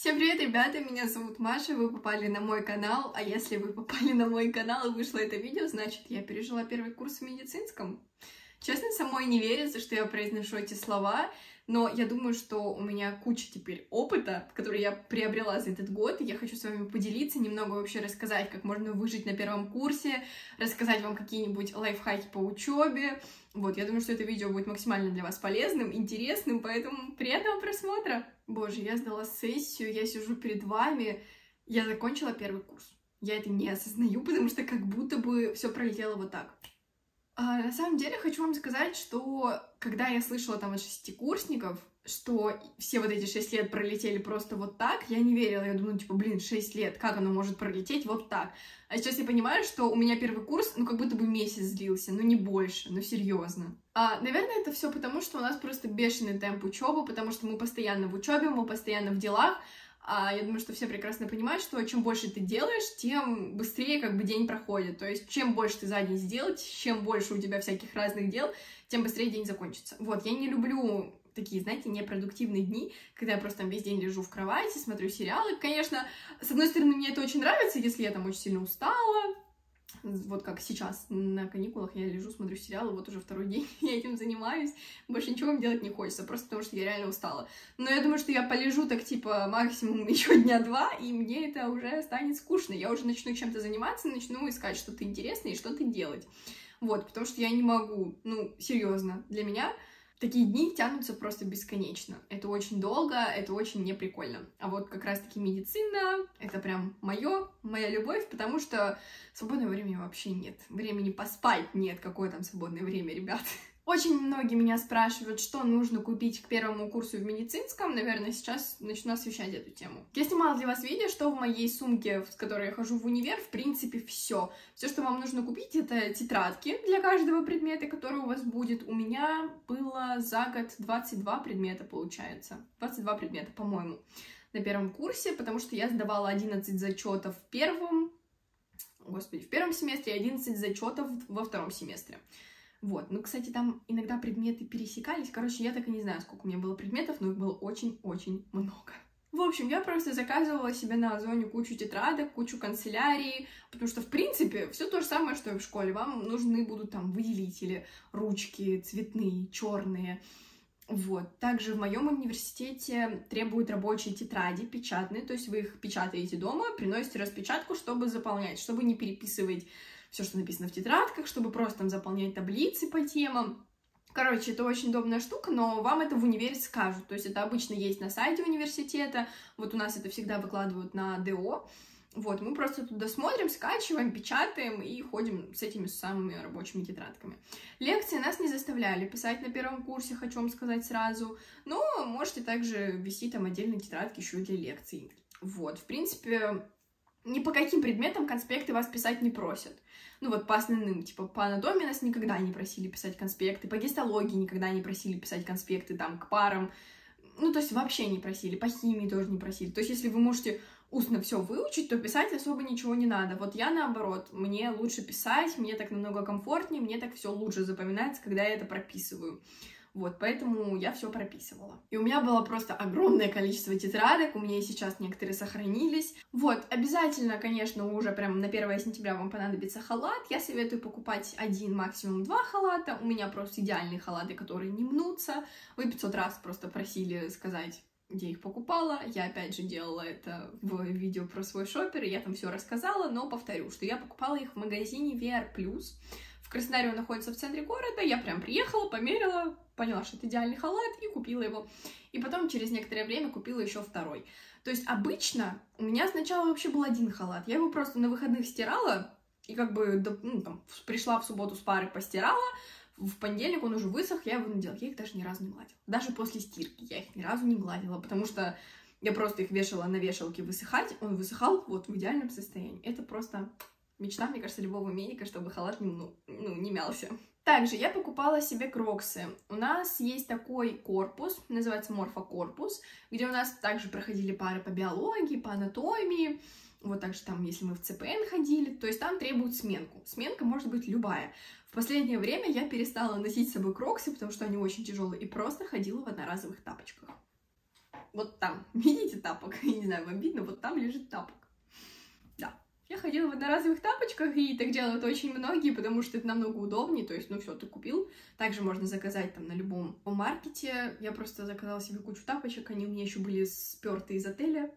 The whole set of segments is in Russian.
Всем привет, ребята! Меня зовут Маша, вы попали на мой канал, а если вы попали на мой канал и вышло это видео, значит, я пережила первый курс в медицинском. Честно, самой не верится, что я произношу эти слова, но я думаю, что у меня куча теперь опыта, который я приобрела за этот год, и я хочу с вами поделиться, немного вообще рассказать, как можно выжить на первом курсе, рассказать вам какие-нибудь лайфхаки по учебе. Вот, я думаю, что это видео будет максимально для вас полезным, интересным, поэтому приятного просмотра! Боже, я сдала сессию, я сижу перед вами, я закончила первый курс. Я это не осознаю, потому что как будто бы все пролетело вот так. А на самом деле хочу вам сказать, что когда я слышала там от шестикурсников, что все вот эти 6 лет пролетели просто вот так, я не верила, я думала, типа, блин, 6 лет, как оно может пролететь вот так? А сейчас я понимаю, что у меня первый курс, ну, как будто бы месяц длился, ну, не больше, ну, серьезно. Наверное, это все потому, что у нас просто бешеный темп учебы, потому что мы постоянно в учебе, мы постоянно в делах. Я думаю, что все прекрасно понимают, что чем больше ты делаешь, тем быстрее как бы день проходит. То есть чем больше ты за день сделал, чем больше у тебя всяких разных дел, тем быстрее день закончится. Вот, я не люблю такие, знаете, непродуктивные дни, когда я просто там весь день лежу в кровати, смотрю сериалы. Конечно, с одной стороны, мне это очень нравится, если я там очень сильно устала. Вот как сейчас на каникулах я лежу, смотрю сериалы, вот уже второй день я этим занимаюсь, больше ничего мне делать не хочется, просто потому что я реально устала. Но я думаю, что я полежу так типа максимум еще дня-два, и мне это уже станет скучно, я уже начну чем-то заниматься, начну искать что-то интересное и что-то делать. Вот, потому что я не могу, ну, серьезно, для меня такие дни тянутся просто бесконечно. Это очень долго, это очень неприкольно. А вот как раз-таки медицина, это прям моя любовь, потому что свободного времени вообще нет. Времени поспать нет, какое там свободное время, ребят. Очень многие меня спрашивают, что нужно купить к первому курсу в медицинском. Наверное, сейчас начну освещать эту тему. Я снимала для вас видео, что в моей сумке, с которой я хожу в универ, в принципе, все. Все, что вам нужно купить, это тетрадки для каждого предмета, который у вас будет. У меня было за год 22 предмета, получается. 22 предмета, по-моему, на первом курсе, потому что я сдавала 11 зачетов в первом семестре, 11 зачетов во втором семестре. Вот, ну, кстати, там иногда предметы пересекались, короче, я так и не знаю, сколько у меня было предметов, но их было очень-очень много. В общем, я просто заказывала себе на Озоне кучу тетрадок, кучу канцелярии, потому что, в принципе, все то же самое, что и в школе, вам нужны будут там выделители, ручки цветные, черные. Вот, также в моем университете требуют рабочие тетради, печатные, то есть вы их печатаете дома, приносите распечатку, чтобы заполнять, чтобы не переписывать все, что написано в тетрадках, чтобы просто там заполнять таблицы по темам. Короче, это очень удобная штука, но вам это в универе скажут. То есть это обычно есть на сайте университета, вот у нас это всегда выкладывают на ДО. Вот, мы просто туда смотрим, скачиваем, печатаем и ходим с этими самыми рабочими тетрадками. Лекции нас не заставляли писать на первом курсе, хочу вам сказать сразу, но можете также вести там отдельные тетрадки еще и для лекций. Вот, в принципе, ни по каким предметам конспекты вас писать не просят. Ну вот по основным, типа по анатомии нас никогда не просили писать конспекты, по гистологии никогда не просили писать конспекты там к парам, ну то есть вообще не просили, по химии тоже не просили. То есть если вы можете устно все выучить, то писать особо ничего не надо. Вот я наоборот, мне лучше писать, мне так намного комфортнее, мне так все лучше запоминается, когда я это прописываю. Вот, поэтому я все прописывала. И у меня было просто огромное количество тетрадок, у меня и сейчас некоторые сохранились. Вот, обязательно, конечно, уже прям на 1 сентября вам понадобится халат. Я советую покупать один, максимум 2 халата. У меня просто идеальные халаты, которые не мнутся. Вы 500 раз просто просили сказать, где их покупала. Я, опять же, делала это в видео про свой шоппер, я там все рассказала, но повторю, что я покупала их в магазине VR Plus. В Краснодаре он находится в центре города, я прям приехала, померила, поняла, что это идеальный халат, и купила его. И потом через некоторое время купила еще второй. То есть обычно у меня сначала вообще был один халат, я его просто на выходных стирала, и как бы, ну, там, пришла в субботу с пары, постирала, в понедельник он уже высох, я его надела, я их даже ни разу не гладила. Даже после стирки я их ни разу не гладила, потому что я просто их вешала на вешалке высыхать, он высыхал вот в идеальном состоянии. Это просто... мечта, мне кажется, любого медика, чтобы халат не мялся. Также я покупала себе кроксы. У нас есть такой корпус, называется морфокорпус, где у нас также проходили пары по биологии, по анатомии. Вот также там, если мы в ЦПН ходили, то есть там требуют сменку. Сменка может быть любая. В последнее время я перестала носить с собой кроксы, потому что они очень тяжелые, и просто ходила в одноразовых тапочках. вот там, видите тапок, я не знаю, вам видно, вот там лежит тапок. Да. Я ходила в одноразовых тапочках, и так делают очень многие, потому что это намного удобнее, то есть, ну все, ты купил. Также можно заказать там на любом маркете. Я просто заказала себе кучу тапочек, они у меня еще были сперты из отеля.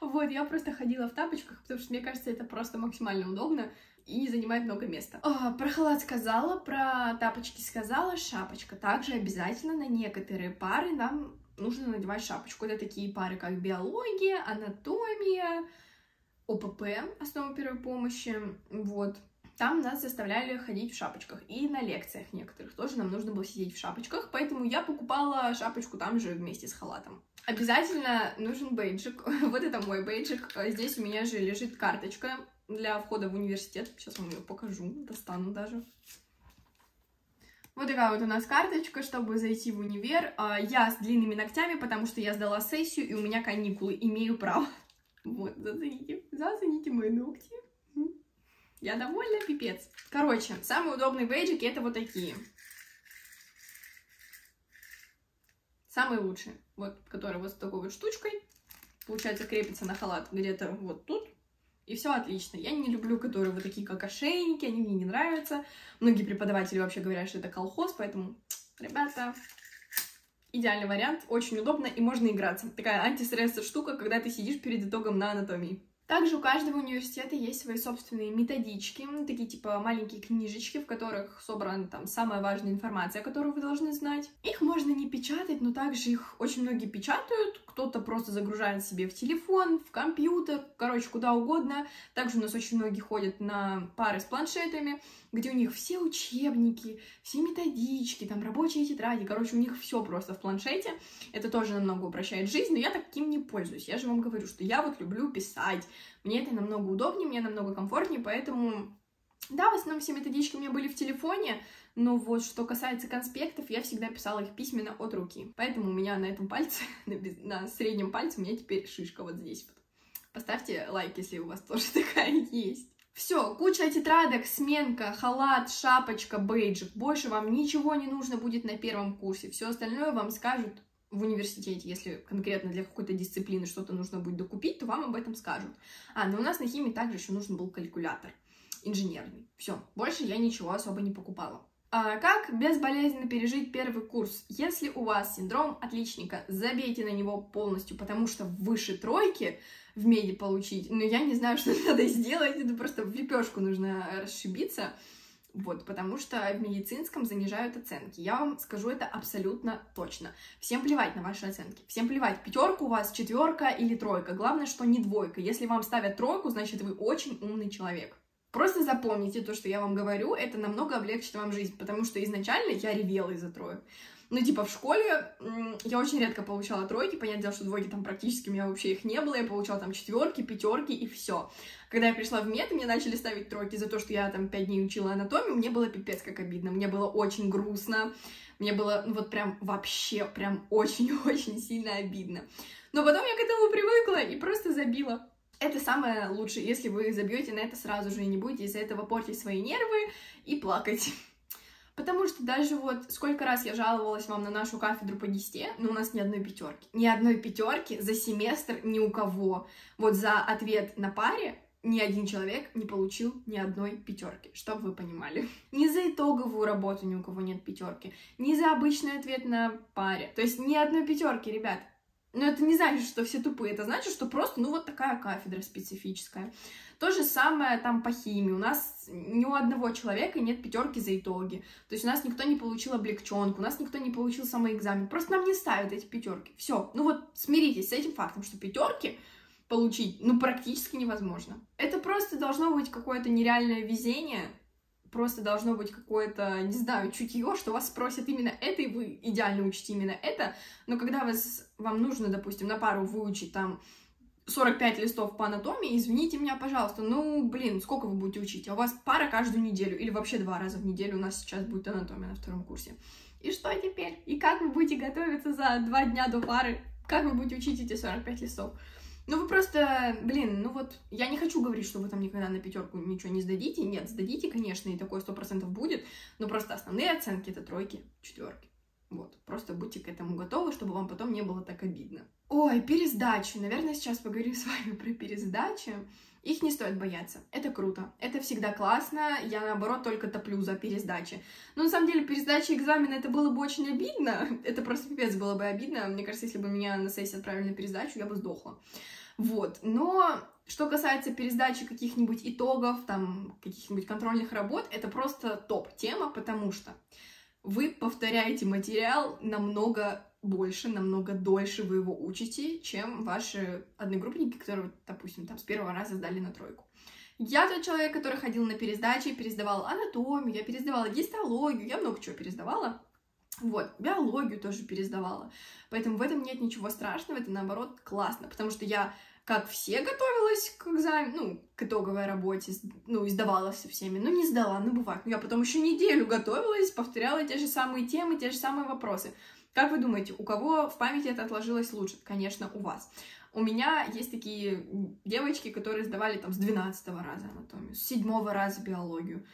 Вот, я просто ходила в тапочках, потому что, мне кажется, это просто максимально удобно и не занимает много места. Про халат сказала, про тапочки сказала, шапочка. Также обязательно на некоторые пары нам нужно надевать шапочку. Это такие пары, как биология, анатомия, ОПП, основа первой помощи, вот. Там нас заставляли ходить в шапочках, и на лекциях некоторых тоже нам нужно было сидеть в шапочках, поэтому я покупала шапочку там же вместе с халатом. Обязательно нужен бейджик, вот это мой бейджик, здесь у меня же лежит карточка для входа в университет, сейчас вам ее покажу, достану даже. Вот такая вот у нас карточка, чтобы зайти в универ, я с длинными ногтями, потому что я сдала сессию, и у меня каникулы, имею право. Вот, зацените мои ногти. Я довольна, пипец. Короче, самые удобные бейджики это вот такие. Самые лучшие. Вот, которые вот с такой вот штучкой. Получается, крепится на халат где-то вот тут. И все отлично. Я не люблю, которые вот такие, как ошейники. Они мне не нравятся. Многие преподаватели вообще говорят, что это колхоз. Поэтому, ребята, идеальный вариант. Очень удобно и можно играться. Такая антистрессовая штука, когда ты сидишь перед итогом на анатомии. Также у каждого университета есть свои собственные методички, такие типа маленькие книжечки, в которых собрана там самая важная информация, которую вы должны знать. Их можно не печатать, но также их очень многие печатают, кто-то просто загружает себе в телефон, в компьютер, короче, куда угодно. Также у нас очень многие ходят на пары с планшетами, где у них все учебники, все методички, там рабочие тетради, короче, у них все просто в планшете. Это тоже намного упрощает жизнь, но я таким не пользуюсь. Я же вам говорю, что я вот люблю писать. Мне это намного удобнее, мне намного комфортнее, поэтому... Да, в основном все методички у меня были в телефоне, но вот что касается конспектов, я всегда писала их письменно от руки. Поэтому у меня на этом пальце, на среднем пальце у меня теперь шишка вот здесь вот. Поставьте лайк, если у вас тоже такая есть. Все, куча тетрадок, сменка, халат, шапочка, бейджик. Больше вам ничего не нужно будет на первом курсе. Все остальное вам скажут в университете, если конкретно для какой-то дисциплины что-то нужно будет докупить, то вам об этом скажут. Но у нас на химии также еще нужен был калькулятор инженерный. Все, больше я ничего особо не покупала. Как безболезненно пережить первый курс? Если у вас синдром отличника, забейте на него полностью, потому что выше тройки в меди получить, но я не знаю, что надо сделать, это просто в лепешку нужно расшибиться. Вот, потому что в медицинском занижают оценки. Я вам скажу это абсолютно точно. Всем плевать на ваши оценки. Всем плевать, пятерка у вас, четверка или тройка. Главное, что не двойка. Если вам ставят тройку, значит, вы очень умный человек. Просто запомните то, что я вам говорю. Это намного облегчит вам жизнь, потому что изначально я ревела из-за троек. Ну, типа, в школе я очень редко получала тройки, понятное дело, что двойки там практически у меня вообще их не было, я получала там четверки, пятерки и все. Когда я пришла в мед, мне начали ставить тройки за то, что я там 5 дней учила анатомию, мне было пипец как обидно, мне было очень грустно, мне было ну, вот прям вообще прям очень-очень сильно обидно. Но потом я к этому привыкла и просто забила. Это самое лучшее, если вы забьете на это сразу же и не будете из-за этого портить свои нервы и плакать. Потому что даже вот сколько раз я жаловалась вам на нашу кафедру по ГИСТе, но у нас ни одной пятерки. Ни одной пятерки за семестр ни у кого. Вот за ответ на паре ни один человек не получил ни одной пятерки, чтобы вы понимали. Ни за итоговую работу ни у кого нет пятерки, ни за обычный ответ на паре. То есть ни одной пятерки, ребят. Но это не значит, что все тупые, это значит, что просто, ну, вот такая кафедра специфическая. То же самое там по химии. У нас ни у одного человека нет пятерки за итоги. То есть у нас никто не получил облегченку, у нас никто не получил самоэкзамен. Просто нам не ставят эти пятерки. Все, ну вот смиритесь с этим фактом, что пятерки получить, ну, практически невозможно. Это просто должно быть какое-то нереальное везение. Просто должно быть какое-то, не знаю, чутье, что вас спросят именно это, и вы идеально учите именно это. Но когда вам нужно, допустим, на пару выучить там 45 листов по анатомии, извините меня, пожалуйста, ну, блин, сколько вы будете учить? А у вас пара каждую неделю или вообще 2 раза в неделю у нас сейчас будет анатомия на 2-м курсе. И что теперь? И как вы будете готовиться за 2 дня до пары? Как вы будете учить эти 45 листов? Ну вы просто, блин, ну вот, я не хочу говорить, что вы там никогда на пятерку ничего не сдадите. Нет, сдадите, конечно, и такое 100% будет, но просто основные оценки это тройки, четверки. Вот, просто будьте к этому готовы, чтобы вам потом не было так обидно. Ой, пересдачи. Наверное, сейчас поговорим с вами про пересдачи. Их не стоит бояться. Это круто. Это всегда классно. Я, наоборот, только топлю за пересдачи. Но, на самом деле, пересдача экзамена, это было бы очень обидно. Это просто пипец было бы обидно. Мне кажется, если бы меня на сессии отправили на пересдачу, я бы сдохла. Вот. Но что касается пересдачи каких-нибудь итогов, там, каких-нибудь контрольных работ, это просто топ-тема, потому что вы повторяете материал намного больше, намного дольше вы его учите, чем ваши одногруппники, которые, допустим, там с первого раза сдали на тройку. Я тот человек, который ходил на пересдачи, пересдавала анатомию, я пересдавала гистологию, я много чего пересдавала, вот, биологию тоже пересдавала. Поэтому в этом нет ничего страшного, это, наоборот, классно, потому что я, как все, готовилась к экзамену, ну, к итоговой работе, ну, и сдавала со всеми, ну, не сдала, ну, бывает. Я потом еще неделю готовилась, повторяла те же самые темы, те же самые вопросы. Как вы думаете, у кого в памяти это отложилось лучше? Конечно, у вас. У меня есть такие девочки, которые сдавали там с 12 раза анатомию, с 7 раза биологию.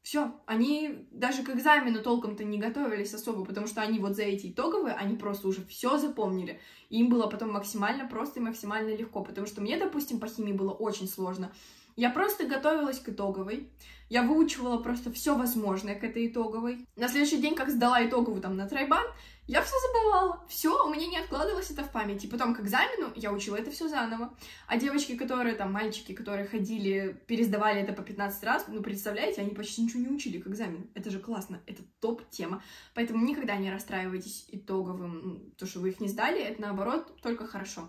Все, они даже к экзамену толком-то не готовились особо, потому что они вот за эти итоговые, они просто уже все запомнили. И им было потом максимально просто и максимально легко, потому что мне, допустим, по химии было очень сложно. Я просто готовилась к итоговой, я выучивала просто все возможное к этой итоговой. На следующий день, как сдала итоговую там на тройбан, я все забывала, все, у меня не откладывалось это в памяти. Потом к экзамену я учила это все заново. А девочки, которые там, мальчики, которые ходили, пересдавали это по 15 раз, ну, представляете, они почти ничего не учили к экзамену. Это же классно, это топ-тема. Поэтому никогда не расстраивайтесь итоговым, то, что вы их не сдали, это, наоборот, только хорошо.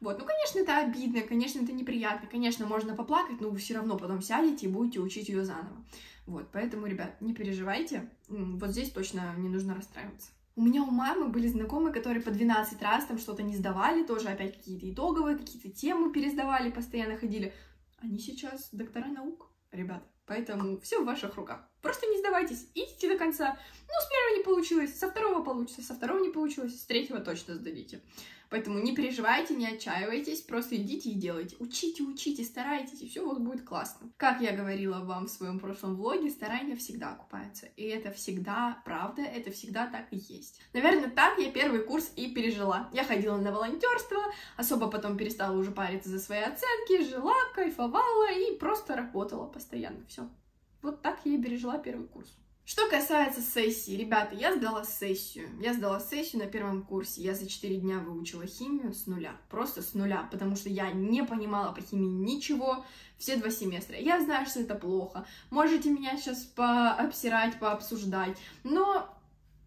Вот, ну, конечно, это обидно, конечно, это неприятно, конечно, можно поплакать, но вы все равно потом сядете и будете учить ее заново. Вот, поэтому, ребят, не переживайте, вот здесь точно не нужно расстраиваться. У меня у мамы были знакомые, которые по 12 раз там что-то не сдавали, тоже опять какие-то итоговые, какие-то темы пересдавали, постоянно ходили. Они сейчас доктора наук, ребят, поэтому все в ваших руках. Просто не сдавайтесь, идите до конца. Ну, с первого не получилось, со второго получится, со второго не получилось, с третьего точно сдадите. Поэтому не переживайте, не отчаивайтесь, просто идите и делайте. Учите, учите, старайтесь, и все вот будет классно. Как я говорила вам в своем прошлом влоге, старания всегда окупаются. И это всегда правда, это всегда так и есть. Наверное, так я первый курс и пережила. Я ходила на волонтерство, особо потом перестала уже париться за свои оценки, жила, кайфовала и просто работала постоянно. Все. Вот так я и пережила первый курс. Что касается сессии, ребята, я сдала сессию. Я сдала сессию на первом курсе. Я за 4 дня выучила химию с нуля. Просто с нуля, потому что я не понимала по химии ничего все 2 семестра. Я знаю, что это плохо. Можете меня сейчас пообсирать, пообсуждать, но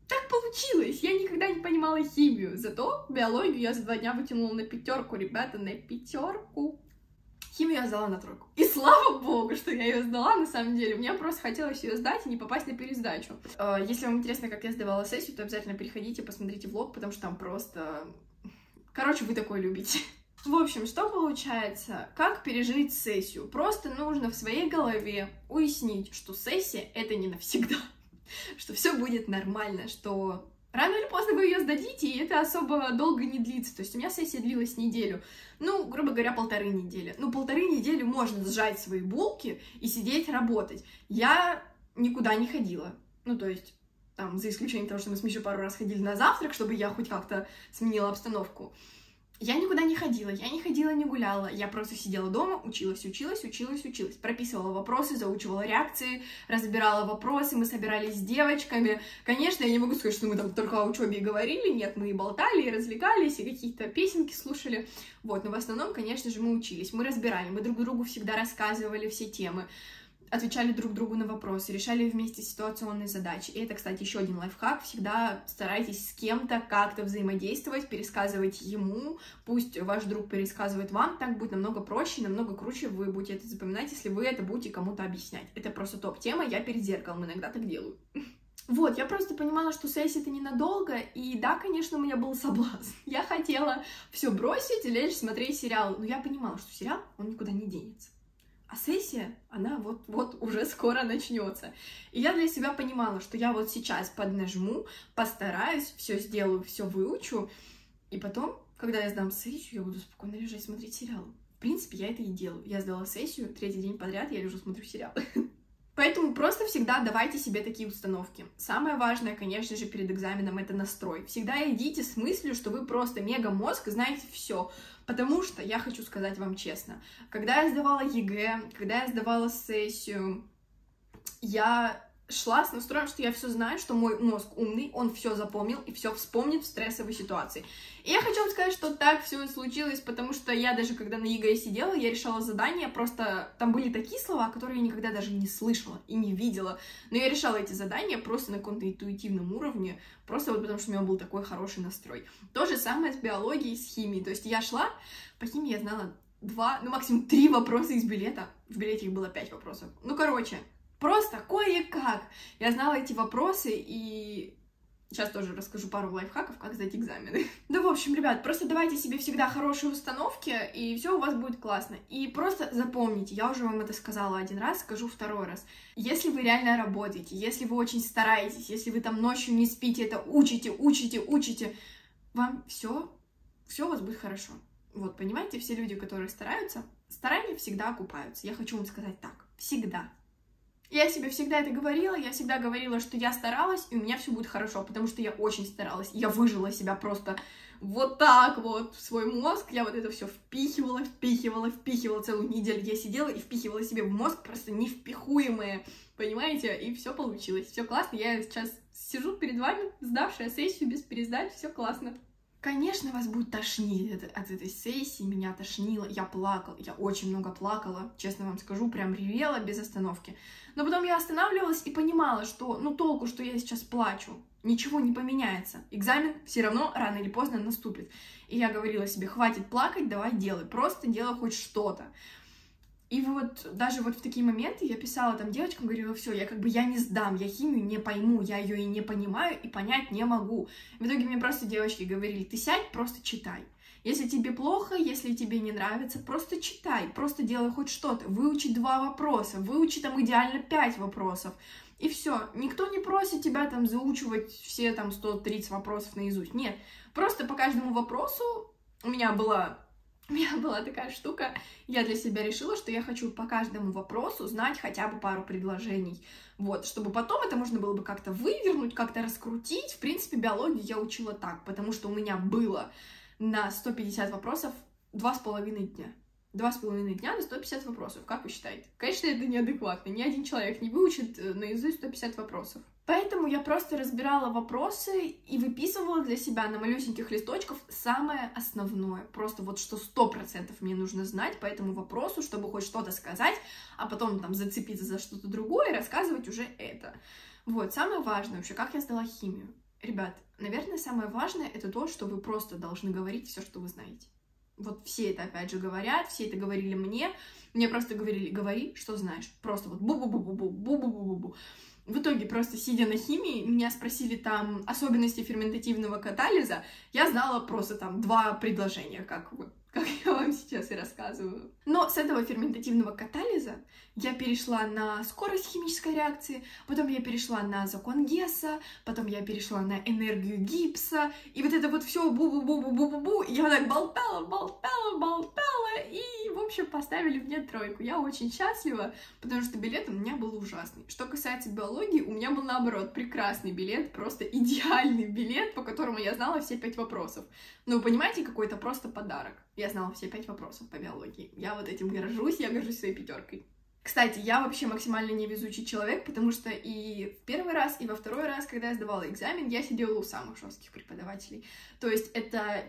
так получилось. Я никогда не понимала химию. Зато биологию я за 2 дня вытянула на 5, ребята, на 5. Химию я сдала на тройку. И слава богу, что я ее сдала, на самом деле. Мне просто хотелось ее сдать и не попасть на пересдачу. Если вам интересно, как я сдавала сессию, то обязательно переходите, посмотрите влог, потому что там просто... Короче, вы такое любите. В общем, что получается? Как пережить сессию? Просто нужно в своей голове уяснить, что сессия — это не навсегда. Что все будет нормально, что... Рано или поздно вы ее сдадите, и это особо долго не длится. То есть у меня сессия длилась неделю. Ну, грубо говоря, 1,5 недели. Ну, 1,5 недели можно сжать свои булки и сидеть работать. Я никуда не ходила. Ну, то есть, там, за исключением того, что мы с Мишей пару раз ходили на завтрак, чтобы я хоть как-то сменила обстановку. Я никуда не ходила, я не ходила, не гуляла. Я просто сидела дома, училась, училась, училась, училась. Прописывала вопросы, заучивала реакции, разбирала вопросы, мы собирались с девочками. Конечно, я не могу сказать, что мы там только о учебе и говорили. Нет, мы и болтали, и развлекались, и какие-то песенки слушали. Вот, но в основном, конечно же, мы учились, мы разбирали, мы друг другу всегда рассказывали все темы. Отвечали друг другу на вопросы, решали вместе ситуационные задачи. И это, кстати, еще один лайфхак. Всегда старайтесь с кем-то как-то взаимодействовать, пересказывать ему. Пусть ваш друг пересказывает вам. Так будет намного проще, намного круче вы будете это запоминать, если вы это будете кому-то объяснять. Это просто топ-тема. Я перед зеркалом иногда так делаю. Вот, я просто понимала, что сессия-то ненадолго, и да, конечно, у меня был соблазн. Я хотела все бросить и лечь смотреть сериал. Но я понимала, что сериал, он никуда не денется. А сессия, она вот-вот уже скоро начнется. И я для себя понимала, что я вот сейчас поднажму, постараюсь, все сделаю, все выучу. И потом, когда я сдам сессию, я буду спокойно лежать смотреть сериалы. В принципе, я это и делаю. Я сдала сессию, 3-й день подряд я лежу, смотрю сериалы. Поэтому просто всегда давайте себе такие установки. Самое важное, конечно же, перед экзаменом — это настрой. Всегда идите с мыслью, что вы просто мега-мозг, знаете все. Потому что, я хочу сказать вам честно, когда я сдавала ЕГЭ, когда я сдавала сессию, я шла с настроем, что я все знаю, что мой мозг умный, он все запомнил и все вспомнит в стрессовой ситуации. И я хочу вам сказать, что так все и случилось, потому что я даже когда на ЕГЭ сидела, я решала задания, просто там были такие слова, которые я никогда даже не слышала и не видела, но я решала эти задания просто на каком-то интуитивном уровне, просто вот потому что у меня был такой хороший настрой. То же самое с биологией, с химией, то есть я шла, по химии я знала 2, ну максимум 3 вопроса из билета, в билете их было 5 вопросов, ну короче... Просто кое-как. Я знала эти вопросы, и сейчас тоже расскажу пару лайфхаков, как сдать экзамены. Да, в общем, ребят, просто давайте себе всегда хорошие установки, и все у вас будет классно. И просто запомните, я уже вам это сказала один раз, скажу второй раз. Если вы реально работаете, если вы очень стараетесь, если вы там ночью не спите, это учите, вам все у вас будет хорошо. Вот, понимаете, все люди, которые стараются, старания всегда окупаются. Я хочу вам сказать так, всегда. Я себе всегда это говорила, я всегда говорила, что я старалась, и у меня все будет хорошо, потому что я очень старалась, я выжила себя просто вот так вот в свой мозг, я вот это все впихивала, целую неделю я сидела и впихивала себе в мозг просто невпихуемое, понимаете, и все получилось, все классно, я сейчас сижу перед вами, сдавшая сессию без пересдач, все классно. Конечно, вас будет тошнить от этой сессии, меня тошнило, я плакала, я очень много плакала, честно вам скажу, прям ревела без остановки. Но потом я останавливалась и понимала, что, ну толку, что я сейчас плачу, ничего не поменяется, экзамен все равно рано или поздно наступит. И я говорила себе, хватит плакать, давай делай, просто делай хоть что-то. И вот даже вот в такие моменты я писала там девочкам, говорила, все, я как бы я не сдам, я химию не пойму, я ее и не понимаю, и понять не могу. В итоге мне просто девочки говорили, ты сядь, просто читай. Если тебе плохо, если тебе не нравится, просто читай, просто делай хоть что-то, выучи 2 вопроса, выучи там идеально 5 вопросов. И все, никто не просит тебя там заучивать все там 130 вопросов наизусть, нет. Просто по каждому вопросу у меня была такая штука, я для себя решила, что я хочу по каждому вопросу знать хотя бы пару предложений, вот, чтобы потом это можно было бы как-то вывернуть, как-то раскрутить. В принципе, биологию я учила так, потому что у меня было на 150 вопросов 2,5 дня. 2,5 дня на 150 вопросов, как вы считаете? Конечно, это неадекватно, ни один человек не выучит наизусть 150 вопросов. Поэтому я просто разбирала вопросы и выписывала для себя на малюсеньких листочках самое основное. Просто вот что 100% мне нужно знать по этому вопросу, чтобы хоть что-то сказать, а потом там зацепиться за что-то другое и рассказывать уже это. Вот, самое важное вообще, как я сдала химию. Ребят, наверное, самое важное это то, что вы просто должны говорить все, что вы знаете. Вот все это опять же говорят, все это говорили мне просто говорили, говори, что знаешь. Просто вот бу-бу-бу-бу-бу-бу-бу-бу-бу. В итоге, просто сидя на химии, меня спросили там особенности ферментативного катализа, я знала просто там 2 предложения, как я вам сейчас и рассказываю. Но с этого ферментативного катализа я перешла на скорость химической реакции, потом я перешла на закон Гесса, потом я перешла на энергию Гибса, и вот это вот все бу-бу-бу-бу-бу-бу-бу, я так болтала, и, в общем, поставили мне 3. Я очень счастлива, потому что билет у меня был ужасный. Что касается биологии, у меня был, наоборот, прекрасный билет, просто идеальный билет, по которому я знала все 5 вопросов. Ну, понимаете, какой-то просто подарок. Я знала все 5 вопросов по биологии. Я вот этим горжусь, я горжусь своей 5-кой. Кстати, я вообще максимально невезучий человек, потому что и в первый раз, и во второй раз, когда я сдавала экзамен, я сидела у самых жестких преподавателей. То есть это...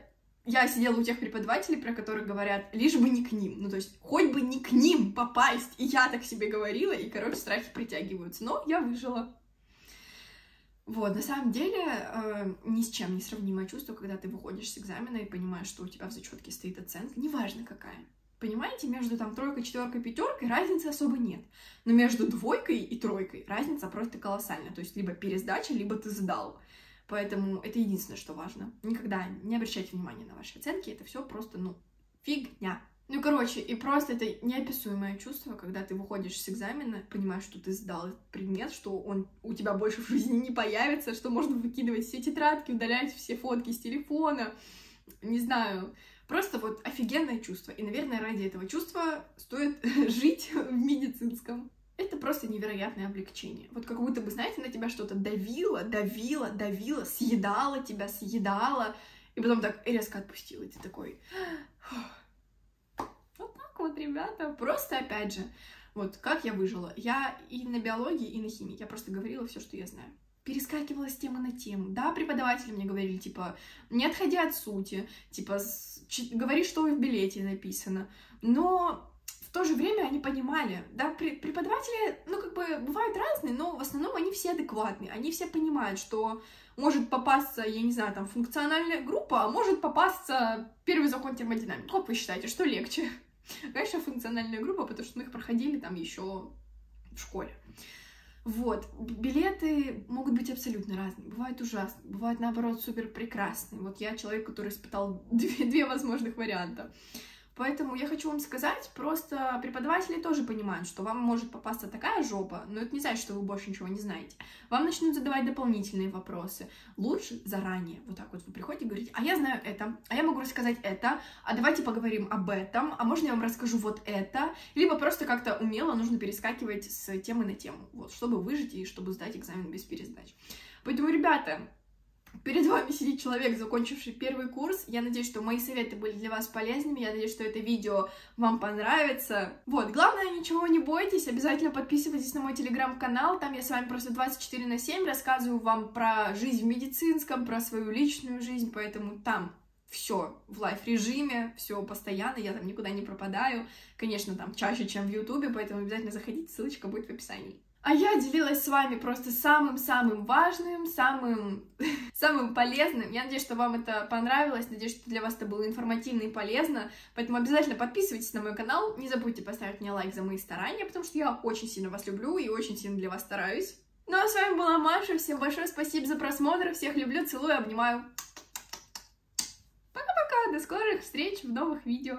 Я сидела у тех преподавателей, про которых говорят, лишь бы не к ним. Ну, то есть, хоть бы не к ним попасть. И я так себе говорила, и, короче, страхи притягиваются. Но я выжила. Вот, на самом деле, ни с чем не сравнимое чувство, когда ты выходишь с экзамена и понимаешь, что у тебя в зачетке стоит оценка, неважно какая. Понимаете, между там 3, 4, 5 разницы особо нет. Но между 2 и 3 разница просто колоссальная. То есть, либо пересдача, либо ты сдал. Поэтому это единственное, что важно. Никогда не обращайте внимания на ваши оценки, это все просто, ну, фигня. Ну, короче, и просто это неописуемое чувство, когда ты выходишь с экзамена, понимаешь, что ты сдал этот предмет, что он у тебя больше в жизни не появится, что можно выкидывать все тетрадки, удалять все фотки с телефона, не знаю. Просто вот офигенное чувство. И, наверное, ради этого чувства стоит жить в медицинском. Это просто невероятное облегчение. Вот как будто бы, знаете, на тебя что-то давило, давило, давило, съедало тебя, съедало, и потом так резко отпустило. И ты такой... Вот так вот, ребята. Просто, опять же, вот как я выжила. Я и на биологии, и на химии. Я просто говорила все, что я знаю. Перескакивала с темы на тему. Да, преподаватели мне говорили, типа, не отходи от сути, типа, говори, что в билете написано. Но... В то же время они понимали, да, преподаватели, ну, как бы, бывают разные, но в основном они все адекватные, они все понимают, что может попасться, я не знаю, там, функциональная группа, а может попасться первый закон термодинамики. Как вы считаете, что легче? Конечно, функциональная группа, потому что мы их проходили там еще в школе. Вот, билеты могут быть абсолютно разные, бывают ужасные, бывают, наоборот, супер прекрасные. Вот я человек, который испытал две возможных варианта. Поэтому я хочу вам сказать, просто преподаватели тоже понимают, что вам может попасться такая жопа, но это не значит, что вы больше ничего не знаете. Вам начнут задавать дополнительные вопросы. Лучше заранее. Вот так вот вы приходите и говорите, а я знаю это, а я могу рассказать это, а давайте поговорим об этом, а можно я вам расскажу вот это? Либо просто как-то умело нужно перескакивать с темы на тему, вот, чтобы выжить и чтобы сдать экзамен без пересдач. Поэтому, ребята... Перед вами сидит человек, закончивший первый курс. Я надеюсь, что мои советы были для вас полезными. Я надеюсь, что это видео вам понравится. Вот, главное, ничего не бойтесь. Обязательно подписывайтесь на мой телеграм-канал. Там я с вами просто 24/7 рассказываю вам про жизнь в медицинском, про свою личную жизнь. Поэтому там все в лайв-режиме, все постоянно. Я там никуда не пропадаю. Конечно, там чаще, чем в Ютубе. Поэтому обязательно заходите, ссылочка будет в описании. А я делилась с вами просто самым-самым важным, самым полезным. Я надеюсь, что вам это понравилось, надеюсь, что для вас это было информативно и полезно. Поэтому обязательно подписывайтесь на мой канал, не забудьте поставить мне лайк за мои старания, потому что я очень сильно вас люблю и очень сильно для вас стараюсь. Ну а с вами была Маша, всем большое спасибо за просмотр, всех люблю, целую, обнимаю. Пока-пока, до скорых встреч в новых видео.